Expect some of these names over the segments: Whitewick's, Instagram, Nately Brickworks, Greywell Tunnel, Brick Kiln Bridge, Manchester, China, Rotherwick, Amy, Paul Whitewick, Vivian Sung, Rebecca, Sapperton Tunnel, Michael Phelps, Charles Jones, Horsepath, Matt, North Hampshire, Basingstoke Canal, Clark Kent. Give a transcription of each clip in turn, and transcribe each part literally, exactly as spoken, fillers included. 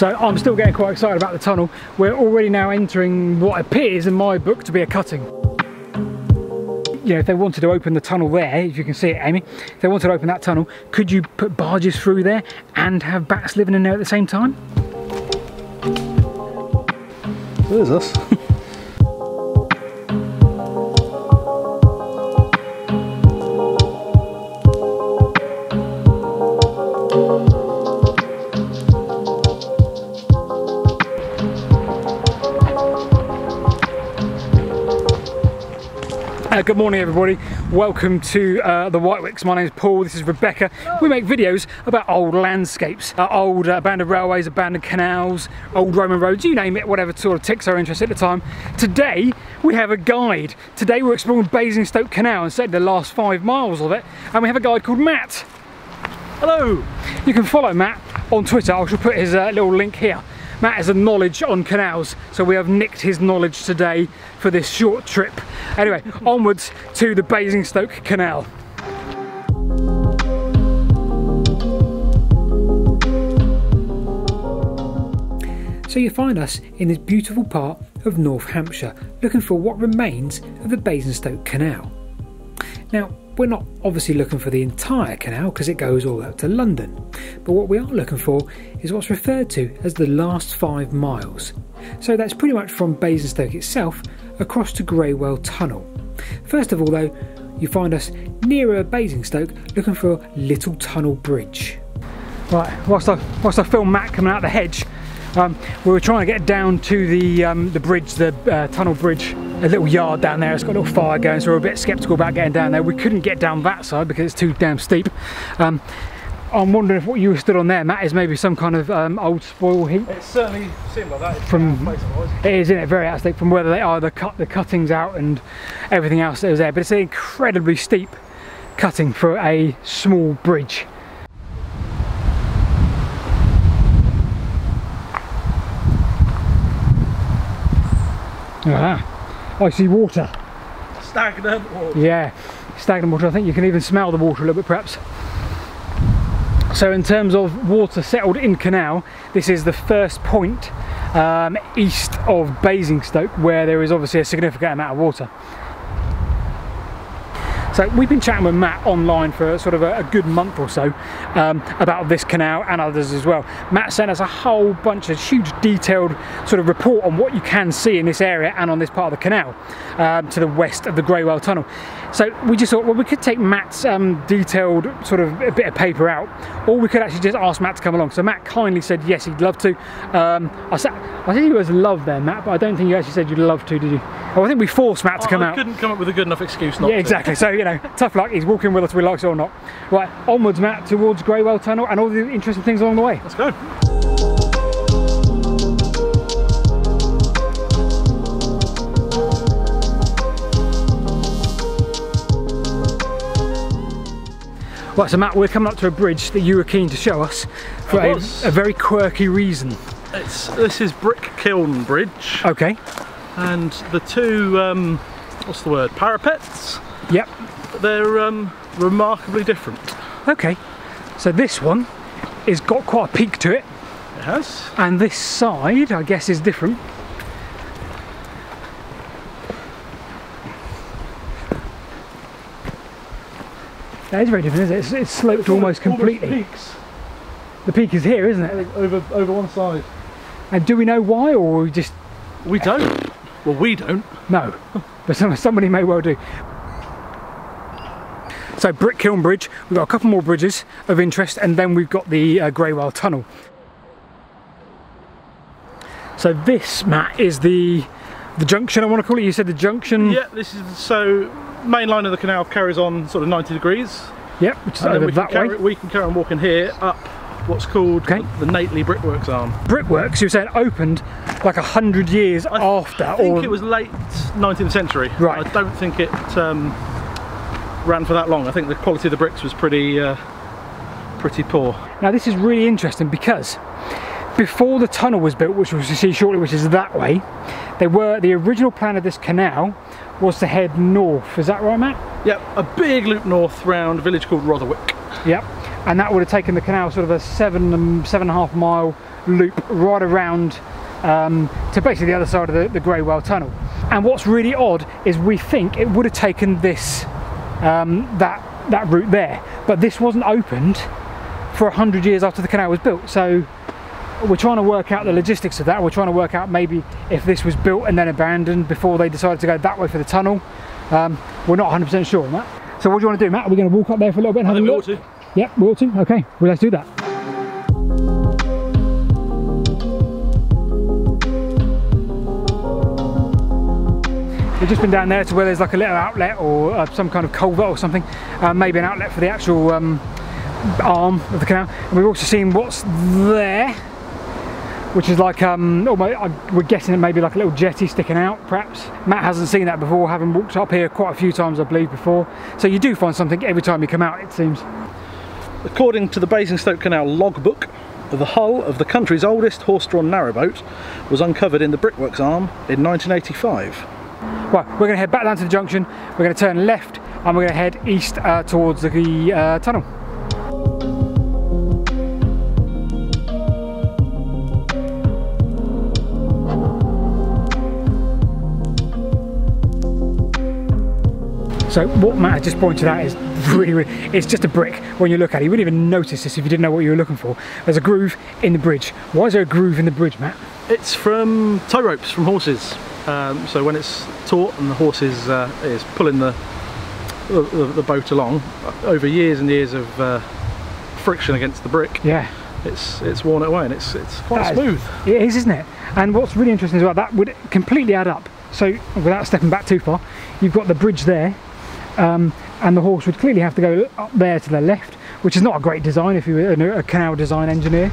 So I'm still getting quite excited about the tunnel. We're already now entering what appears in my book to be a cutting. You know, if they wanted to open the tunnel there, if you can see it, Amy, if they wanted to open that tunnel, could you put barges through there and have bats living in there at the same time? There's us. Uh, good morning everybody, welcome to uh, the Whitewicks. My name is Paul, this is Rebecca. We make videos about old landscapes, uh, old uh, abandoned railways, abandoned canals, old Roman roads, you name it, whatever sort of ticks our interest at the time. Today we have a guide. Today we're exploring Basingstoke Canal and certainly the last five miles of it, and we have a guide called Matt. Hello! You can follow Matt on Twitter, I shall put his uh, little link here. Matt has a knowledge on canals, so we have nicked his knowledge today for this short trip. Anyway, onwards to the Basingstoke Canal. So you find us in this beautiful part of North Hampshire, looking for what remains of the Basingstoke Canal. Now, we're not obviously looking for the entire canal because it goes all up to London, but what we are looking for is what's referred to as the last five miles. So that's pretty much from Basingstoke itself across to Greywell Tunnel. First of all though, you find us nearer Basingstoke looking for Little Tunnel Bridge. Right, whilst I, whilst I film Matt coming out the hedge, um, we were trying to get down to the, um, the bridge, the uh, tunnel bridge. A little yard down there, it's got a little fire going, so we're a bit sceptical about getting down there. We couldn't get down that side because it's too damn steep. Um, I'm wondering if what you stood on there, Matt, is maybe some kind of um, old spoil heap. It certainly seemed like that. It's from, place it, was. It is, isn't it? Very out of steep from whether they are the cut the cuttings out and everything else that was there. But it's an incredibly steep cutting for a small bridge. Ah. Icy water. Stagnant water. Yeah, stagnant water. I think you can even smell the water a little bit perhaps. So in terms of water settled in canal, this is the first point um, east of Basingstoke where there is obviously a significant amount of water. So we've been chatting with Matt online for sort of a, a good month or so um, about this canal and others as well. Matt sent us a whole bunch of huge detailed sort of report on what you can see in this area and on this part of the canal um, to the west of the Greywell Tunnel. So we just thought, well, we could take Matt's um, detailed sort of a bit of paper out, or we could actually just ask Matt to come along. So Matt kindly said yes, he'd love to. Um, I, sat, I think it was love there, Matt, but I don't think you actually said you'd love to, did you? Oh, I think we forced Matt to come I out. I couldn't come up with a good enough excuse not yeah, to. Yeah, exactly. So, you know, tough luck, he's walking with us, we like it or not. Right, onwards Matt, towards Greywell Tunnel and all the interesting things along the way. Let's go. Right, so Matt, we're coming up to a bridge that you were keen to show us for a, a very quirky reason. It's, this is Brick Kiln Bridge. Okay. And the two, um, what's the word, parapets? Yep. They're um, remarkably different. Okay, so this one has got quite a peak to it. It has. And this side, I guess, is different. That is very different, isn't it? It's, it's sloped it's almost completely. Peaks. The peak is here, isn't it? Over, over one side. And do we know why, or we just... We don't. Well, we don't. No, but somebody may well do. So Brick Kiln Bridge, we've got a couple more bridges of interest, and then we've got the uh, Greywell Tunnel. So this, Matt, is the the junction, I want to call it. You said the junction? Yeah, this is, so main line of the canal carries on sort of ninety degrees. Yep, which is over that way. We can carry on walking here up what's called okay. the, the Nately Brickworks arm. Brickworks, you said, opened like a hundred years I after. I think or... it was late nineteenth century. Right. I don't think it... Um, ran for that long. I think the quality of the bricks was pretty uh, pretty poor. Now this is really interesting because before the tunnel was built, which we'll see shortly, which is that way, they were the original plan of this canal was to head north. Is that right, Matt? Yep, a big loop north round a village called Rotherwick. Yep, and that would have taken the canal sort of a seven seven and a half mile loop right around um, to basically the other side of the, the Greywell Tunnel. And what's really odd is we think it would have taken this um, that that route there, but this wasn't opened for a hundred years after the canal was built. So we're trying to work out the logistics of that. We're trying to work out maybe if this was built and then abandoned before they decided to go that way for the tunnel. Um, we're not one hundred percent sure on that. So what do you want to do, Matt? Are we going to walk up there for a little bit and have I think a look? We ought to. Yeah, we ought to. Okay, well, let's do that. We've just been down there to where there's like a little outlet or uh, some kind of culvert or something, uh, maybe an outlet for the actual um, arm of the canal. And we've also seen what's there, which is like, um, almost, we're guessing it may be like a little jetty sticking out, perhaps. Matt hasn't seen that before, having walked up here quite a few times, I believe, before. So you do find something every time you come out, it seems. According to the Basingstoke Canal logbook, the hull of the country's oldest horse-drawn narrowboat was uncovered in the Brickworks arm in nineteen eighty-five. Right, we're going to head back down to the junction, we're going to turn left, and we're going to head east uh, towards the uh, tunnel. So what Matt has just pointed out is really, really, it's just a brick when you look at it. You wouldn't even notice this if you didn't know what you were looking for. There's a groove in the bridge. Why is there a groove in the bridge, Matt? It's from tow ropes from horses. Um, so when it's taut and the horse is, uh, is pulling the, the, the boat along, over years and years of uh, friction against the brick, yeah, it's it's worn away and it's, it's quite that smooth. Is, it is, isn't it? And what's really interesting as well, that would completely add up. So without stepping back too far, you've got the bridge there. Um, and the horse would clearly have to go up there to the left, which is not a great design if you were a, a canal design engineer.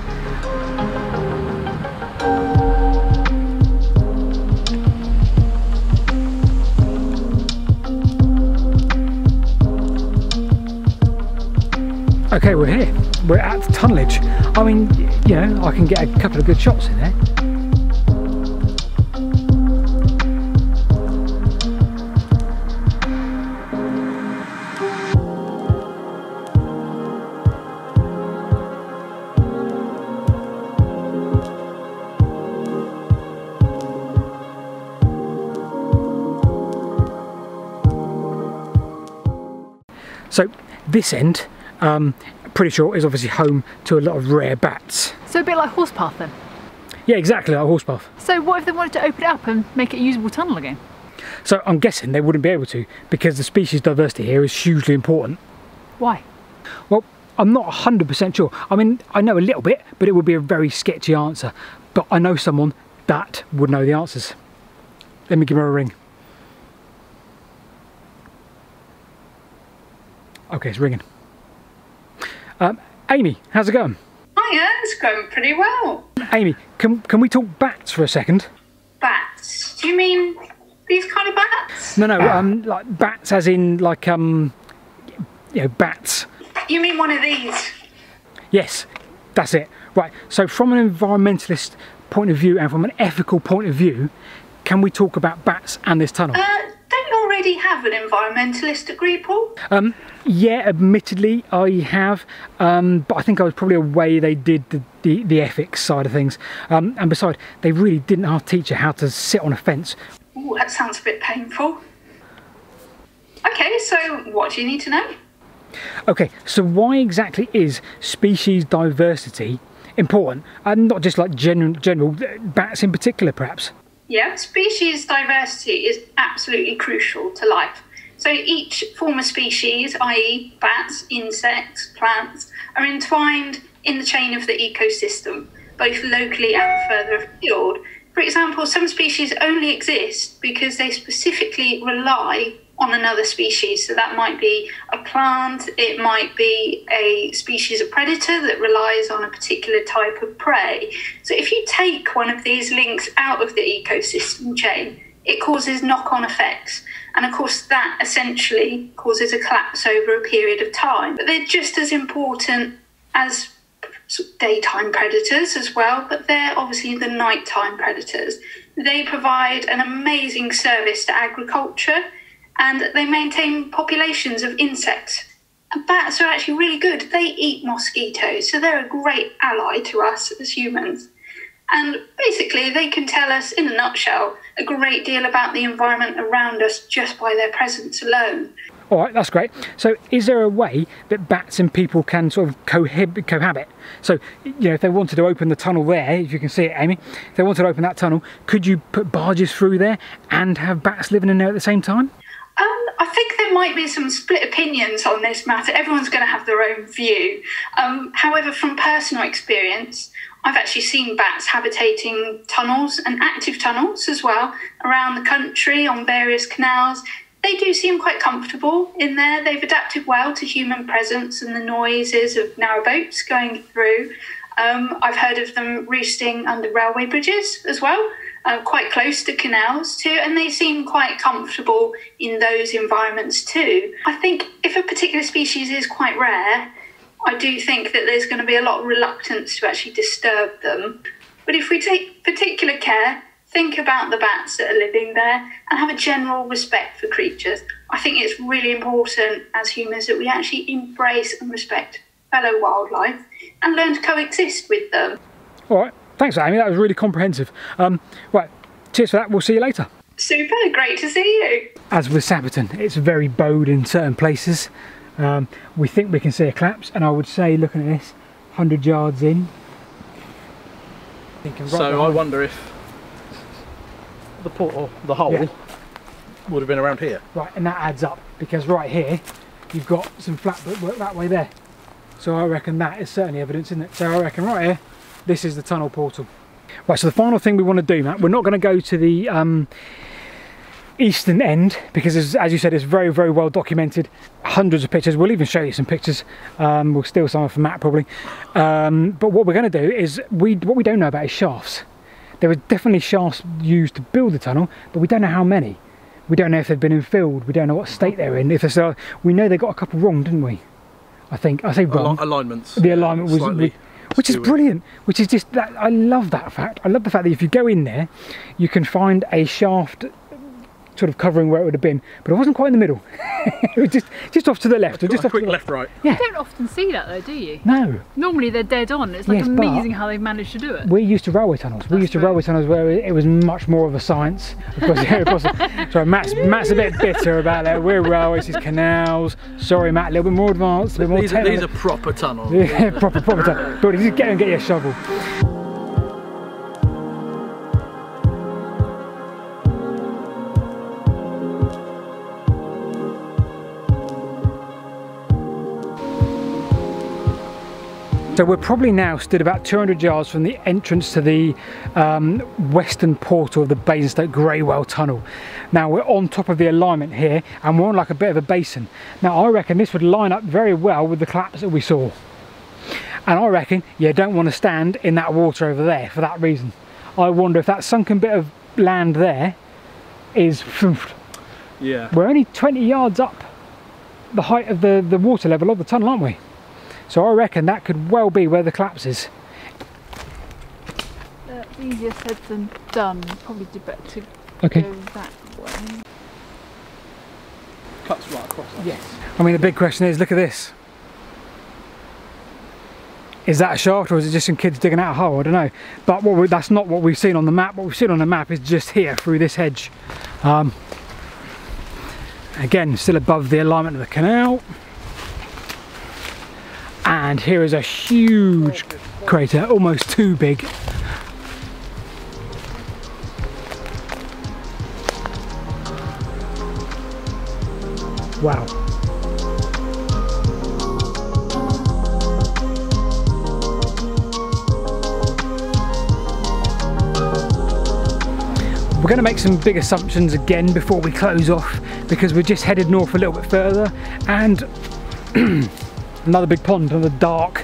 Okay, we're here. We're at the tunnelage. I mean, you know, I can get a couple of good shots in there. So this end, um, pretty sure, is obviously home to a lot of rare bats. So a bit like Horsepath then? Yeah, exactly like Horsepath. So what if they wanted to open it up and make it a usable tunnel again? So I'm guessing they wouldn't be able to, because the species diversity here is hugely important. Why? Well, I'm not one hundred percent sure. I mean, I know a little bit, but it would be a very sketchy answer. But I know someone that would know the answers. Let me give her a ring. Okay, it's ringing. Um, Amy, how's it going? Hiya, it's going pretty well. Amy, can can we talk bats for a second? Bats? Do you mean these kind of bats? No, no, uh, um, like bats as in like, um, you know, bats. You mean one of these? Yes, that's it. Right, so from an environmentalist point of view and from an ethical point of view, can we talk about bats and this tunnel? Uh, Already have an environmentalist degree, Paul? Um, yeah, admittedly I have, um, but I think I was probably away they did the, the, the ethics side of things. Um, and besides, they really didn't half teach you how to sit on a fence. Ooh, that sounds a bit painful. Okay, so what do you need to know? Okay, so why exactly is species diversity important? And not just like general, general bats in particular, perhaps? Yeah, species diversity is absolutely crucial to life. So each form of species, that is bats, insects, plants, are entwined in the chain of the ecosystem, both locally and further afield. For example, some species only exist because they specifically rely on another species. So that might be a plant, it might be a species of predator that relies on a particular type of prey. So if you take one of these links out of the ecosystem chain, it causes knock-on effects. And of course, that essentially causes a collapse over a period of time. But they're just as important as daytime predators as well, but they're obviously the nighttime predators. They provide an amazing service to agriculture, and they maintain populations of insects And bats are actually really good. They eat mosquitoes, so they're a great ally to us as humans. And basically, they can tell us, in a nutshell, a great deal about the environment around us just by their presence alone. All right, that's great. So is there a way that bats and people can sort of cohab cohabit? So, you know, if they wanted to open the tunnel there, if you can see it, Amy, if they wanted to open that tunnel, could you put barges through there and have bats living in there at the same time? Um, I think there might be some split opinions on this matter. Everyone's going to have their own view. Um, however, from personal experience, I've actually seen bats habitating tunnels and active tunnels as well around the country on various canals. They do seem quite comfortable in there. They've adapted well to human presence and the noises of narrowboats going through. Um, I've heard of them roosting under railway bridges as well, uh, quite close to canals too, and they seem quite comfortable in those environments too. I think if a particular species is quite rare, I do think that there's going to be a lot of reluctance to actually disturb them. But if we take particular care, think about the bats that are living there and have a general respect for creatures, I think it's really important as humans that we actually embrace and respect fellow wildlife and learn to coexist with them. All right, thanks Amy, that was really comprehensive. Um, right, cheers for that, we'll see you later. Super, great to see you. As with Sapperton, it's very bowed in certain places. Um, we think we can see a collapse, and I would say, looking at this, one hundred yards in. Right so behind. I wonder if the port or the hole yeah. would have been around here. Right, and that adds up, because right here you've got some flat brickwork that way there. So I reckon that is certainly evidence, isn't it? So I reckon right here, this is the tunnel portal. Right, so the final thing we want to do, Matt, we're not going to go to the um, eastern end, because as you said, it's very very well documented, hundreds of pictures. We'll even show you some pictures, um, we'll steal some from Matt probably, um, but what we're going to do is, we what we don't know about is shafts. There were definitely shafts used to build the tunnel, but we don't know how many. We don't know if they've been infilled, we don't know what state they're in. If they're still, we know they got a couple wrong, didn't we? I think, I say wrong. Al alignments. The alignment was, we, which is brilliant, which is just, that I love that fact. I love the fact that if you go in there, you can find a shaft sort of covering where it would have been, but it wasn't quite in the middle. It was just just off to the left, or just a off quick to the left, right. Yeah. You don't often see that though, do you? No. Normally they're dead on. It's like yes, amazing how they've managed to do it. We're used to railway tunnels. That's we're used true. to railway tunnels where it was much more of a science. Across the, across the, sorry, Matt's, Matt's a bit bitter about that. We're railways, it's canals. Sorry, Matt, a little bit more advanced. A bit more these, are, these are proper tunnels. Yeah, proper proper tunnels. But just get and get your shovel. So we're probably now stood about two hundred yards from the entrance to the um, western portal of the Basingstoke Greywell Tunnel. Now we're on top of the alignment here, and we're on like a bit of a basin. Now I reckon this would line up very well with the collapse that we saw. And I reckon you don't want to stand in that water over there for that reason. I wonder if that sunken bit of land there is... Yeah. We're only twenty yards up the height of the, the water level of the tunnel, aren't we? So I reckon that could well be where the collapse is. Uh, easier said than done. Probably do better to okay. go that way. Cuts right across. That. Yes. I mean, the big question is, look at this. Is that a shaft, or is it just some kids digging out a hole? I don't know. But what we, that's not what we've seen on the map. What we've seen on the map is just here through this hedge. Um, again, still above the alignment of the canal. And here is a huge crater, almost too big. Wow. We're going to make some big assumptions again before we close off, because we're just headed north a little bit further, and another big pond, another dark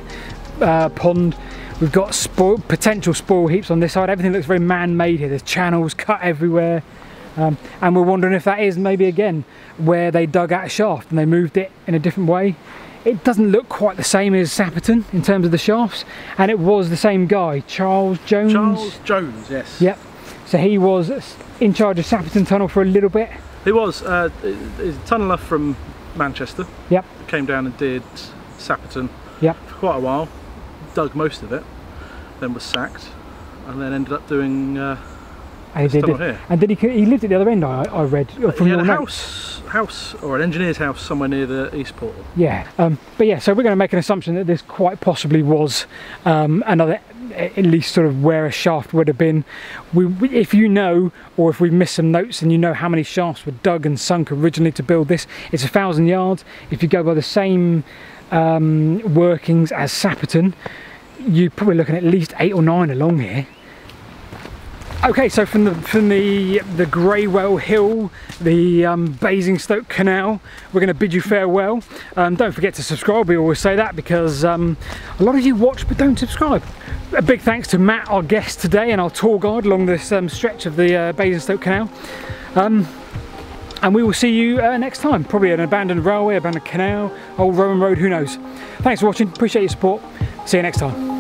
uh, pond. We've got spoil, potential spoil heaps on this side. Everything looks very man-made here. There's channels cut everywhere. Um, and we're wondering if that is maybe again where they dug out a shaft and they moved it in a different way. It doesn't look quite the same as Sapperton in terms of the shafts. And it was the same guy, Charles Jones. Charles Jones, yes. Yep. So he was in charge of Sapperton Tunnel for a little bit. He was. Uh, he's a tunneler from Manchester. Yep. Came down and did Sapperton. Yep. For quite a while, dug most of it, then was sacked, and then ended up doing. Uh, And he, did here. and then he, he lived at the other end, I, I read. From he had a house, house, or an engineer's house somewhere near the East Portal. Yeah, um, but yeah, so we're going to make an assumption that this quite possibly was um, another, at least sort of where a shaft would have been. We, we, if you know, or if we missed some notes and you know how many shafts were dug and sunk originally to build this, it's a thousand yards. If you go by the same um, workings as Sapperton, you're probably looking at least eight or nine along here. Okay, so from the from the the Greywell Hill, the um, Basingstoke Canal, we're going to bid you farewell. Um, don't forget to subscribe. We always say that because um, a lot of you watch but don't subscribe. A big thanks to Matt, our guest today, and our tour guide along this um, stretch of the uh, Basingstoke Canal. Um, and we will see you uh, next time. Probably an abandoned railway, abandoned canal, old Roman road. Who knows? Thanks for watching. Appreciate your support. See you next time.